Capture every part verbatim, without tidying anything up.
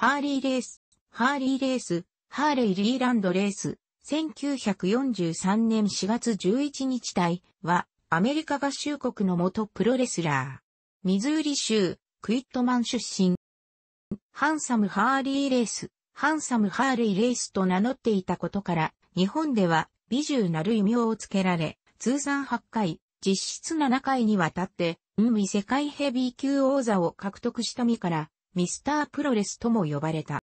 ハーリーレース、ハーリーレース、ハーレイ・リーランドレース、せんきゅうひゃくよんじゅうさんねんしがつじゅういちにち対は、アメリカ合衆国の元プロレスラー。ミズーリ州、クイットマン出身。ハンサム・ハーリーレース、ハンサム・ハーレイ・レースと名乗っていたことから、日本では、ビジューなる異名を付けられ、通算はちかい、実質ななかいにわたって、エムダブリュー世界ヘビー級王座を獲得した身から、ミスタープロレスとも呼ばれた。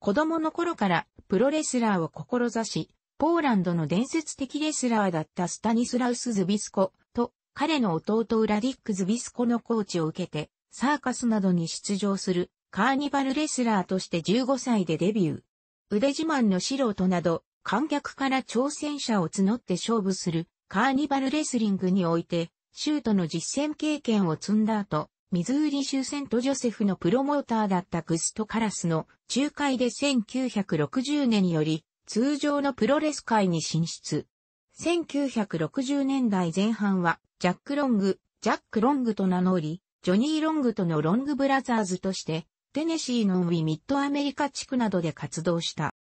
子供の頃からプロレスラーを志し、ポーランドの伝説的レスラーだったスタニスラウス・ズビスコと彼の弟ウラディック・ズビスコのコーチを受けて、サーカスなどに出場するカーニバルレスラーとしてじゅうごさいでデビュー。腕自慢の素人など、観客から挑戦者を募って勝負するカーニバルレスリングにおいて、州との実戦経験を積んだ後、ミズーリ州セントジョセフのプロモーターだったグスト・カラスの仲介でせんきゅうひゃくろくじゅうねんより通常のプロレス界に進出。せんきゅうひゃくろくじゅうねんだいぜん半はジャック・ロング、ジャック・ロングと名乗り、ジョニー・ロングとのロングブラザーズとしてテネシーのウィミッドアメリカ地区などで活動した。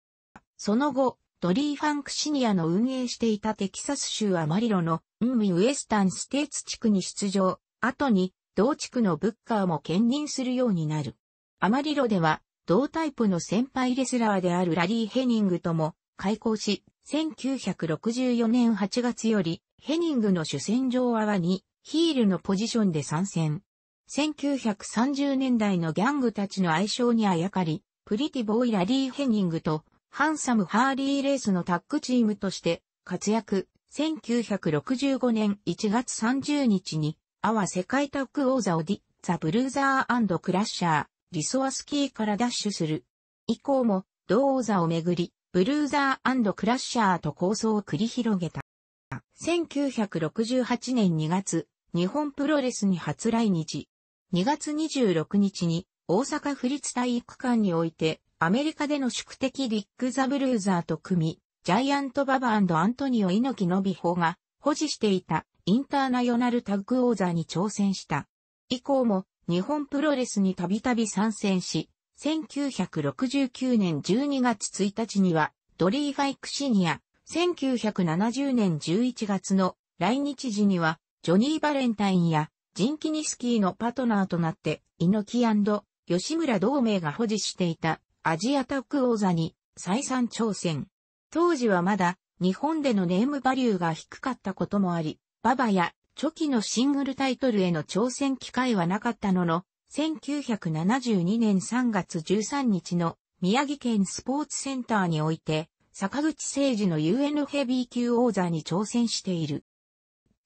その後、ドリー・ファンク・シニアの運営していたテキサス州アマリロのエムダブリューウエスタンステーツ地区に出場、後に同地区のブッカーも兼任するようになる。アマリロでは、同タイプの先輩レスラーであるラリー・ヘニングとも開交し、せんきゅうひゃくろくじゅうよねんはちがつより、ヘニングの主戦場側にヒールのポジションで参戦。せんきゅうひゃくさんじゅうねんだいのギャングたちの愛称にあやかり、プリティボーイ・ラリー・ヘニングと、ハンサム・ハーリー・レースのタッグチームとして活躍。せんきゅうひゃくろくじゅうごねんいちがつさんじゅうにちに、アワ世界タッグ王座をディ・ザ・ブルーザー&クラッシャー、リソワスキーから奪取する。以降も、同王座をめぐり、ブルーザー&クラッシャーと抗争を繰り広げた。せんきゅうひゃくろくじゅうはちねんにがつ、日本プロレスに初来日。にがつにじゅうろくにちに、大阪府立体育館において、アメリカでの宿敵ディック・ザ・ブルーザーと組み、ジャイアント・ババ&アントニオ猪木の美穂が保持していたインターナショナルタッグ王座に挑戦した。以降も日本プロレスにたびたび参戦し、せんきゅうひゃくろくじゅうきゅうねんじゅうにがつついたちにはドリー・ファンク・シニア、せんきゅうひゃくななじゅうねんじゅういちがつの来日時にはジョニー・バレンタインやジン・キニスキーのパートナーとなって猪木&吉村同盟が保持していたアジアタッグ王座に再三挑戦。当時はまだ日本でのネームバリューが低かったこともあり、ババやチョキのシングルタイトルへの挑戦機会はなかったのの、せんきゅうひゃくななじゅうにねんさんがつじゅうさんにちの宮城県スポーツセンターにおいて、坂口誠二の ユーエヌ ヘビー級王座に挑戦している。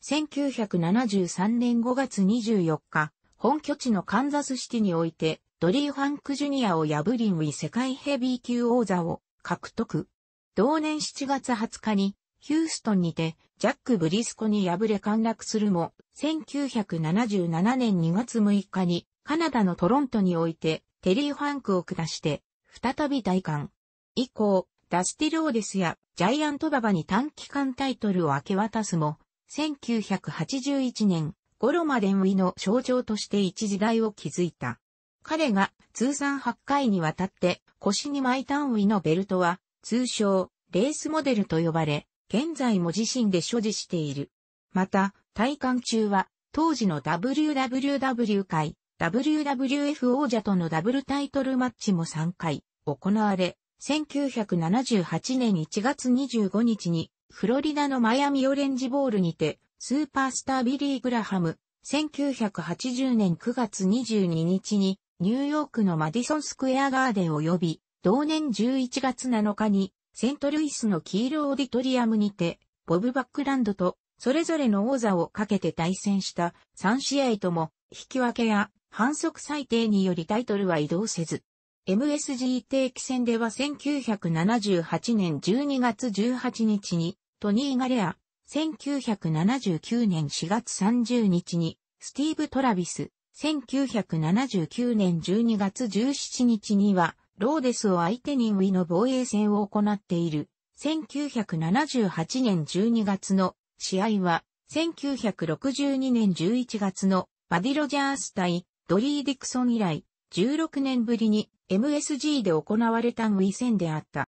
せんきゅうひゃくななじゅうさんねんごがつにじゅうよっか、本拠地のカンザスシティにおいて、ドリー・ファンク・ジュニアを破りエムダブリュー世界ヘビー級王座を獲得。同年しちがつはつかにヒューストンにてジャック・ブリスコに敗れ陥落するも、せんきゅうひゃくななじゅうななねんにがつむいかにカナダのトロントにおいてテリー・ファンクを下して再び戴冠。以降、ダスティ・ローデスやジャイアント・ババに短期間タイトルを明け渡すも、せんきゅうひゃくはちじゅういちねん頃までエムダブリューの象徴として一時代を築いた。彼が通算はちかいにわたって腰に巻いたエムダブリューのベルトは、通称、レースモデルと呼ばれ、現在も自身で所持している。また、戴冠中は、当時の ダブリューダブリューダブリュー 界、ダブリューダブリューエフ 王者とのダブルタイトルマッチもさんかい行われ、せんきゅうひゃくななじゅうはちねんいちがつにじゅうごにちに、フロリダのマイアミオレンジボールにて、スーパースタービリー・グラハム、せんきゅうひゃくはちじゅうねんくがつにじゅうににちに、ニューヨークのマディソンスクエアガーデンを呼び、同年じゅういちがつなのかに、セントルイスのキールオーディトリアムにて、ボブ・バックランドと、それぞれの王座をかけて対戦したさんしあいとも、引き分けや反則裁定によりタイトルは移動せず。エムエスジー 定期戦ではせんきゅうひゃくななじゅうはちねんじゅうにがつじゅうはちにちに、トニー・ガレア、せんきゅうひゃくななじゅうきゅうねんしがつさんじゅうにちに、スティーブ・トラビス、せんきゅうひゃくななじゅうきゅうねんじゅうにがつじゅうしちにちには、ローデスを相手にエムダブリューの防衛戦を行っている。せんきゅうひゃくななじゅうはちねんじゅうにがつの試合は、せんきゅうひゃくろくじゅうにねんじゅういちがつのバディ・ロジャース対ドリー・ディクソン以来、じゅうろくねんぶりにエムエスジー で行われたムイ戦であった。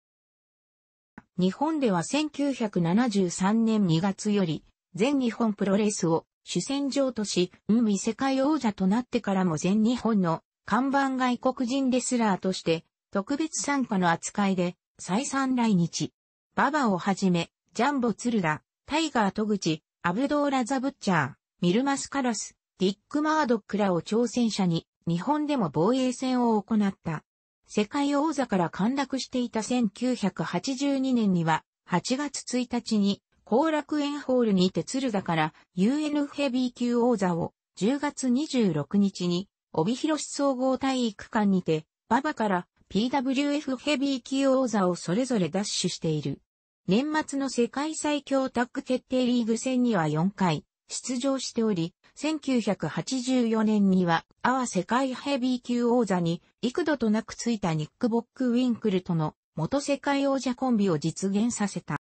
日本ではせんきゅうひゃくななじゅうさんねんにがつより、全日本プロレスを主戦場とし、ムイ世界王者となってからも全日本の看板外国人レスラーとして、特別参加の扱いで、再三来日。ババをはじめ、ジャンボ鶴田、タイガー戸口、アブドーラザブッチャー、ミルマスカラス、ディック・マードックらを挑戦者に、日本でも防衛戦を行った。世界王座から陥落していたせんきゅうひゃくはちじゅうにねんには、はちがつついたちに、後楽園ホールにて鶴田から ユーエヌ ヘビー級王座を、じゅうがつにじゅうろくにちに、帯広市総合体育館にて、馬場から ピーダブリューエフ ヘビー級王座をそれぞれ奪取している。年末の世界最強タッグ決定リーグ戦にはよんかい出場しており、せんきゅうひゃくはちじゅうよねんにはアワ世界ヘビー級王座に幾度となくついたニック・ボック・ウィンクルとの元世界王者コンビを実現させた。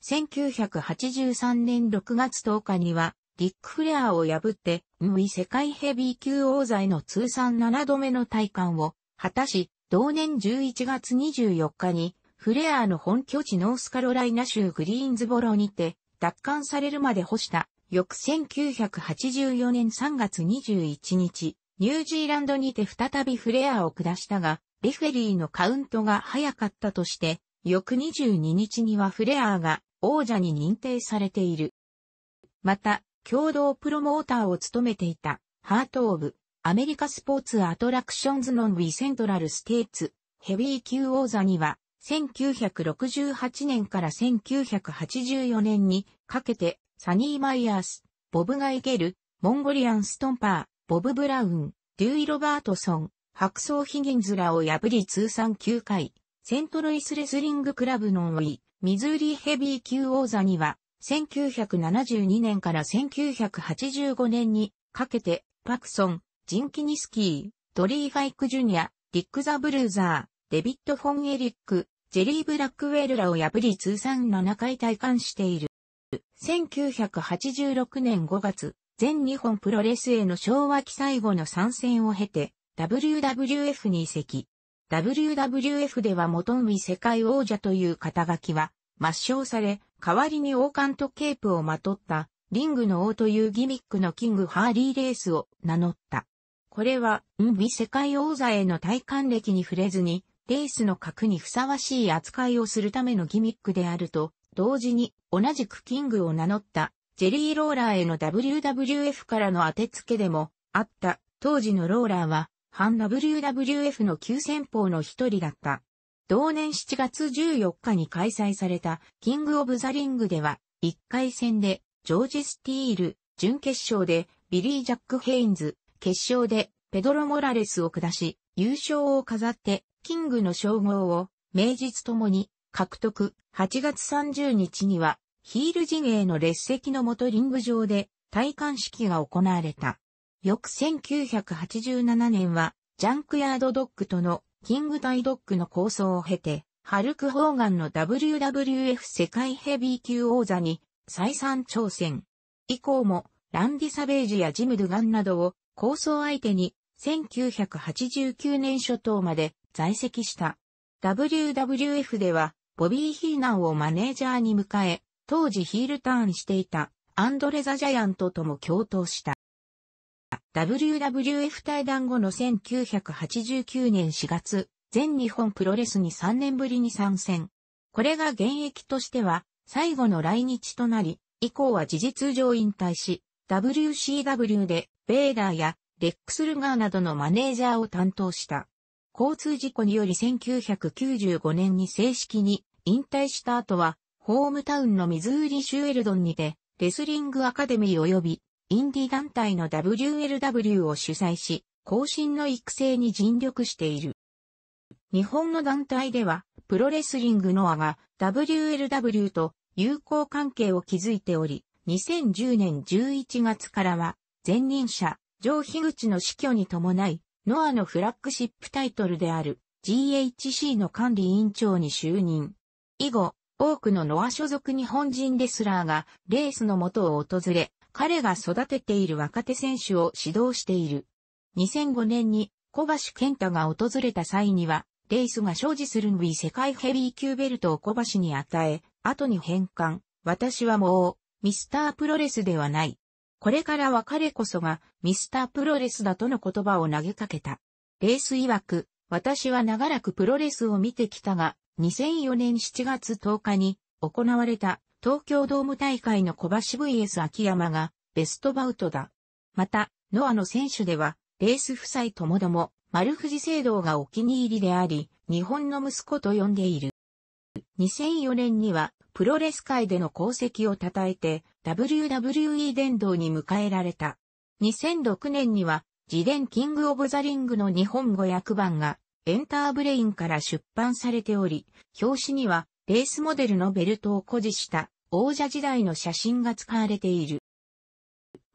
せんきゅうひゃくはちじゅうさんねんろくがつとおかにはリック・フレアを破ってムイ世界ヘビー級王座への通算ななどめの戴冠を果たし、同年じゅういちがつにじゅうよっかにフレアの本拠地ノースカロライナ州グリーンズボロにて奪還されるまで保した。翌せんきゅうひゃくはちじゅうよねんさんがつにじゅういちにち、ニュージーランドにて再びフレアを下したが、レフェリーのカウントが早かったとして、翌にじゅうににちにはフレアが王者に認定されている。また、共同プロモーターを務めていた、ハート・オブ・アメリカ・スポーツ・アトラクションズ・ノン・ウィ・セントラル・ステーツ、ヘビー級王座には、せんきゅうひゃくろくじゅうはちねんからせんきゅうひゃくはちじゅうよねんにかけて、サニー・マイヤース、ボブ・ガイ・ゲル、モンゴリアン・ストンパー、ボブ・ブラウン、デュイ・ロバートソン、白装ヒギンズらを破り通算きゅうかい、セントルイスレスリングクラブノンウィ、ミズーリヘビー級王座には、せんきゅうひゃくななじゅうにねんからせんきゅうひゃくはちじゅうごねんにかけて、パクソン、ジンキニスキー、ドリー・ファイク・ジュニア、ディック・ザ・ブルーザー、デビッド・フォン・エリック、ジェリー・ブラックウェルらを破り通算ななかい戴冠している。せんきゅうひゃくはちじゅうろくねんごがつ、全日本プロレスへの昭和期最後の参戦を経て、ダブリューダブリューエフ に移籍。ダブリューダブリューエフ では元ムイ世界王者という肩書きは、抹消され、代わりに王冠とケープをまとった、リングの王というギミックのキングハーリーレースを名乗った。これは、ムイ世界王座への戴冠歴に触れずに、レースの格にふさわしい扱いをするためのギミックであると、同時に同じくキングを名乗ったジェリーローラーへの ダブリューダブリューエフ からの当てつけでもあった当時のローラーは反 ダブリューダブリューエフ の急先鋒の一人だった。同年しちがつじゅうよっかに開催されたキングオブザリングではいっかいせんでジョージ・スティール、準決勝でビリー・ジャック・ヘインズ、決勝でペドロ・モラレスを下し優勝を飾ってキングの称号を名実ともに獲得。はちがつさんじゅうにちにはヒール陣営の列席のもとリング上で戴冠式が行われた。翌せんきゅうひゃくはちじゅうななねんはジャンクヤードドッグとのキング対ドッグの構想を経てハルク・ホーガンの ダブリューダブリューエフ 世界ヘビー級王座に再三挑戦。以降もランディ・サベージやジム・ドゥガンなどを構想相手にせんきゅうひゃくはちじゅうきゅうねん初頭まで在籍した。ダブリューダブリューエフ ではボビー・ヒーナンをマネージャーに迎え、当時ヒールターンしていたアンドレ・ザ・ジャイアントとも共闘した。ダブリューダブリューエフ 退団後のせんきゅうひゃくはちじゅうきゅうねんしがつ、全日本プロレスにさんねんぶりに参戦。これが現役としては最後の来日となり、以降は事実上引退し、ダブリューシーダブリュー でベイダーやレックス・ルガーなどのマネージャーを担当した。交通事故によりせんきゅうひゃくきゅうじゅうごねんに正式に引退した後は、ホームタウンのミズーリ州エルドンにて、レスリングアカデミー及び、インディ団体の ダブリューエルダブリュー を主催し、後進の育成に尽力している。日本の団体では、プロレスリングノアが ダブリューエルダブリュー と友好関係を築いており、にせんじゅうねんじゅういちがつからは、前任者、ジョー・ヒグチの死去に伴い、ノアのフラッグシップタイトルである ジーエイチシー の管理委員長に就任。以後、多くのノア所属日本人レスラーがレースの元を訪れ、彼が育てている若手選手を指導している。にせんごねんに小橋健太が訪れた際には、レイスが所持するダブリューダブリューイー世界ヘビー級ベルトを小橋に与え、後に返還。私はもう、ミスタープロレスではない。これからは彼こそが、ミスタープロレスだとの言葉を投げかけた。レイス曰く、私は長らくプロレスを見てきたが、にせんよねんしちがつとおかに行われた東京ドーム大会の小橋 ブイエス 秋山がベストバウトだ。また、ノアの選手では、レイス夫妻ともども、丸藤聖堂がお気に入りであり、日本の息子と呼んでいる。にせんよねんには、プロレス界での功績を称えて、ダブリューダブリューイー 殿堂に迎えられた。にせんろくねんには、自伝キングオブザリングの日本語訳版が、エンターブレインから出版されており、表紙には、レースモデルのベルトを誇示した、王者時代の写真が使われている。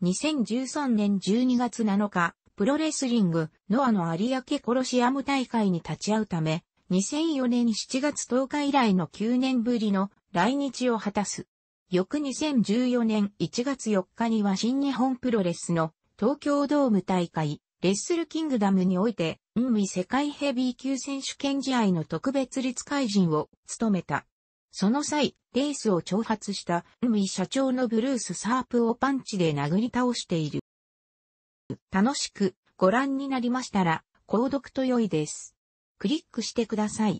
にせんじゅうさんねんじゅうにがつなのか、プロレスリング、ノアの有明コロシアム大会に立ち会うため、にせんよねんしちがつとおか以来のきゅうねんぶりの来日を果たす。翌にせんじゅうよねんいちがつよっかには新日本プロレスの東京ドーム大会、レッスルキングダムにおいて、ダブリューダブリューイー世界ヘビー級選手権試合の特別立会人を務めた。その際、レイスを挑発したダブリューダブリューイー社長のブルース・サープをパンチで殴り倒している。楽しくご覧になりましたら、購読と良いです。クリックしてください。